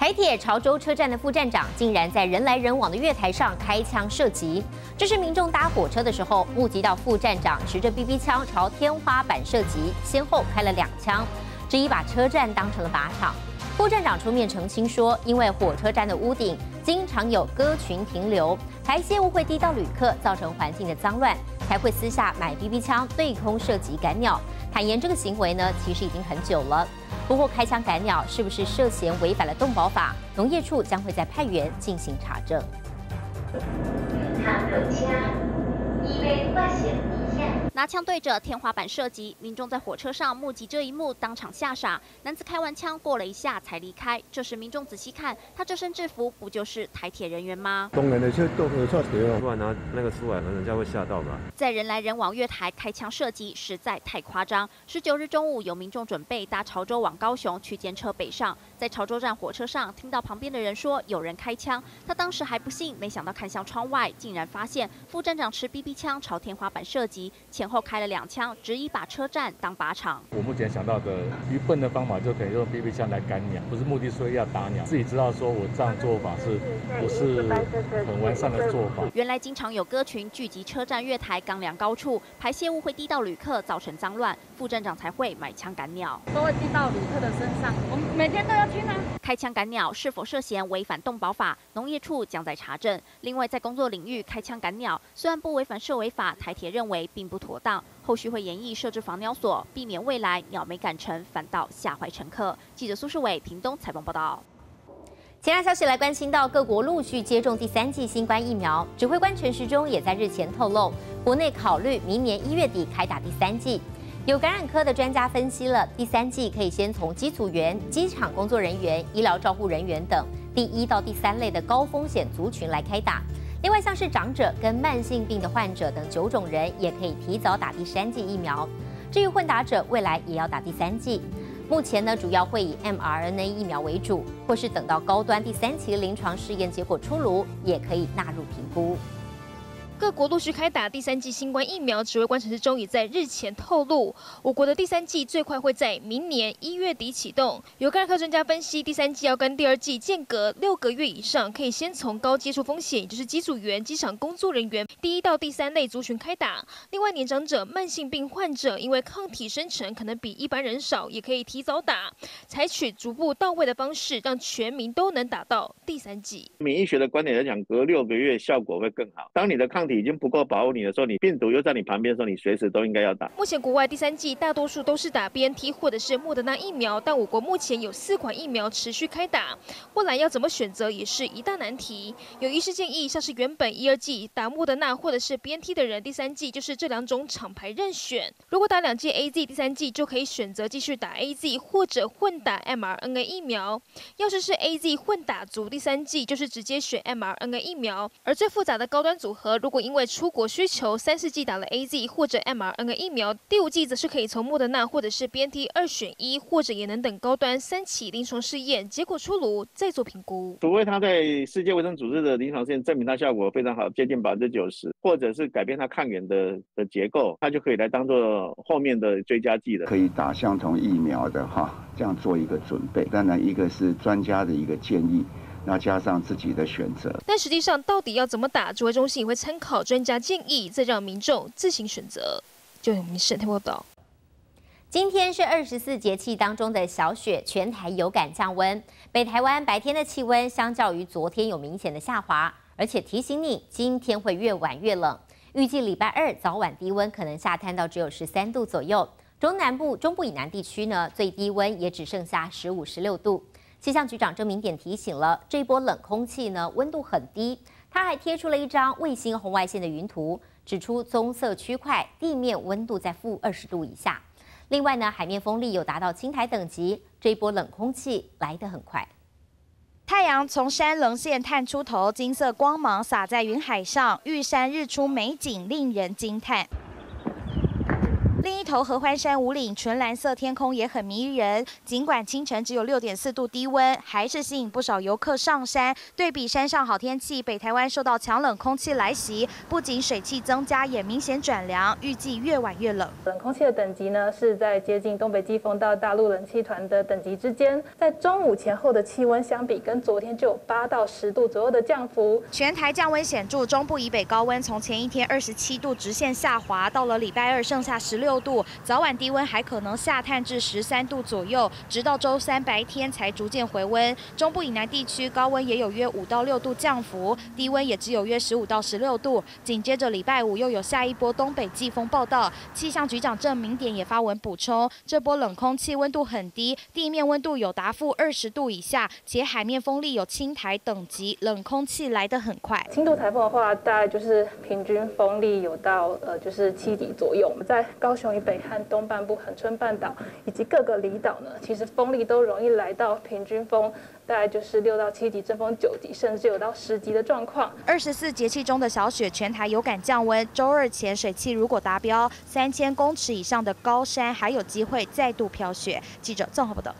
台铁潮州车站的副站长竟然在人来人往的月台上开枪射击，这是民众搭火车的时候目击到副站长持着 BB 枪朝天花板射击，先后开了2枪，这一把车站当成了靶场。副站长出面澄清说，因为火车站的屋顶经常有鸽群停留，排泄物会滴到旅客，造成环境的脏乱，才会私下买 BB 枪对空射击赶鸟。坦言这个行为呢，其实已经很久了。 不过，开枪赶鸟是不是涉嫌违反了动保法？农业处将会在派员进行查证。拿枪对着天花板射击，民众在火车上目击这一幕，当场吓傻。男子开完枪过了一下才离开。这时民众仔细看，他这身制服不就是台铁人员吗？动人的就动手下铁哦，不然拿那个出来，人家会吓到吧。在人来人往月台开枪射击，实在太夸张。19日中午，有民众准备搭潮州往高雄区间车北上，在潮州站火车上听到旁边的人说有人开枪，他当时还不信，没想到看向窗外，竟然发现副站长持 BB 枪朝天花板射击。 前后开了2枪，执意把车站当靶场。我目前想到的愚笨的方法，就可以用 BB 枪来赶鸟，不是目的说要打鸟，自己知道说我这样做法是不是很完善的做法。原来经常有鸽群聚集车站月台钢梁高处，排泄物会滴到旅客，造成脏乱，副站长才会买枪赶鸟，都会滴到旅客的身上。我们每天都要去呢。开枪赶鸟是否涉嫌违反动保法？农业处将在查证。另外，在工作领域开枪赶鸟，虽然不违反社违法，台铁认为并不妥当，后续会研议设置防鸟所，避免未来鸟没赶成，反倒吓坏乘客。记者苏世伟屏东采访报道。其他消息来关心到，各国陆续接种第3剂新冠疫苗。指挥官陈时中也在日前透露，国内考虑明年1月底开打第3剂。有感染科的专家分析了，第3剂可以先从机组员、机场工作人员、医疗照护人员等第1到第3类的高风险族群来开打。 另外，像是长者跟慢性病的患者等9种人，也可以提早打第3剂疫苗。至于混打者，未来也要打第3剂。目前呢，主要会以 mRNA 疫苗为主，或是等到高端第3期临床试验结果出炉，也可以纳入评估。 各国陆续开打第3剂新冠疫苗，指挥官陈时中已在日前透露，我国的第3剂最快会在明年1月底启动。有感染科专家分析，第3剂要跟第2剂间隔6个月以上，可以先从高接触风险，也就是机组员、机场工作人员第1到第3类族群开打。另外，年长者、慢性病患者，因为抗体生成可能比一般人少，也可以提早打，采取逐步到位的方式，让全民都能打到第3剂。免疫学的观点来讲，隔6个月效果会更好。当你的抗体 已经不够保护你的时候，你病毒又在你旁边的时候，你随时都应该要打。目前国外第3剂大多数都是打 BNT 或者是莫德纳疫苗，但我国目前有4款疫苗持续开打，未来要怎么选择也是一大难题。有医师建议，像是原本1、2剂打莫德纳或者是 BNT 的人，第3剂就是这2种厂牌任选。如果打2剂 AZ， 第3剂就可以选择继续打 AZ 或者混打 mRNA 疫苗。要是 AZ 混打族，第3剂就是直接选 mRNA 疫苗。而最复杂的高端组合，如果 因为出国需求，第3、4剂打了 AZ 或者 mRNA 疫苗，第5剂则是可以从莫德纳或者是 BNT 2选1，或者也能等高端3期临床试验结果出炉再做评估。除非他在世界卫生组织的临床试验证明它效果非常好，接近90%，或者是改变它抗原的结构，它就可以来当做后面的追加剂了。可以打相同疫苗的哈，这样做一个准备。当然，一个是专家的一个建议。 那加上自己的选择，但实际上到底要怎么打，指挥中心也会参考专家建议，再让民众自行选择。就我们沈天报道。今天是24节气当中的小雪，全台有感降温。北台湾白天的气温相较于昨天有明显的下滑，而且提醒你，今天会越晚越冷。预计礼拜2早晚低温可能下探到只有13度左右。中南部、中部以南地区呢，最低温也只剩下15、16度。 气象局长郑明典提醒了，这一波冷空气呢，温度很低。他还贴出了一张卫星红外线的云图，指出棕色区块地面温度在-20度以下。另外呢，海面风力有达到青台等级，这一波冷空气来得很快。 太阳从山棱线探出头，金色光芒洒在云海上，玉山日出美景令人惊叹。头合欢山五岭纯蓝色天空也很迷人，尽管清晨只有6.4度低温，还是吸引不少游客上山。对比山上好天气，北台湾受到强冷空气来袭，不仅水汽增加，也明显转凉，预计越晚越冷。冷空气的等级呢是在接近东北季风到大陆冷气团的等级之间，在中午前后的气温相比，跟昨天就有8到10度左右的降幅。全台降温显著，中部以北高温从前一天27度直线下滑，到了礼拜2剩下16度，早晚低温还可能下探至13度左右，直到周3白天才逐渐回温。中部以南地区高温也有约5到6度降幅，低温也只有约15到16度。紧接着礼拜5又有下一波东北季风报道，气象局长郑明典也发文补充，这波冷空气温度很低，地面温度有达-20度以下，且海面风力有轻台等级，冷空气来得很快。轻度台风的话，大概就是平均风力有到就是7级左右。我们在高雄以北和东半部、恒春半岛以及各个离岛呢，其实风力都容易来到平均风，大概就是6到7级，阵风9级，甚至有到10级的状况。24节气中的小雪，全台有感降温。周2前水汽如果达标，3000公尺以上的高山还有机会再度飘雪。记者郑浩报道。